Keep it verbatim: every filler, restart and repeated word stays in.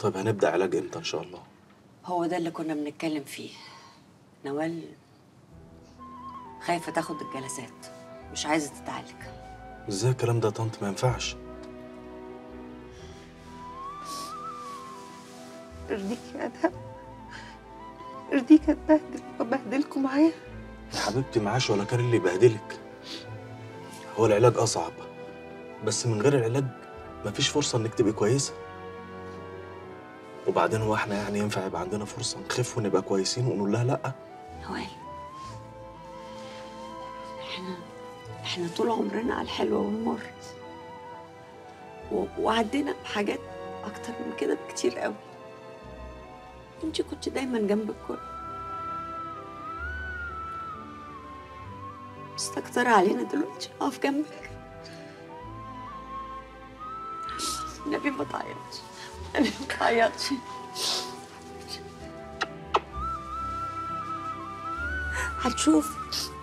طيب هنبدأ علاج امتى ان شاء الله؟ هو ده اللي كنا بنتكلم فيه. نوال خايفة تاخد الجلسات، مش عايزة تتعالج. ازاي الكلام ده يا طنط؟ ما ينفعش. ارضيكي يا ادهم، ارضيكي اتبهدل وابهدلكوا معايا؟ يا حبيبتي معاش ولا كان اللي يبهدلك. هو العلاج اصعب، بس من غير العلاج مفيش فرصة انك تبقي كويسة. وبعدين هو احنا يعني ينفع يبقى عندنا فرصة نخف ونبقى كويسين ونقول لها لأ؟ نوال احنا احنا طول عمرنا على الحلوة والمر، و... وعدينا بحاجات أكتر من كده بكتير قوي. انتي كنت دايما جنب الكل، مستكترة علينا دلوقتي أقف جنبك. النبي ما تعيطش، النبي ما تعيطش. هتشوف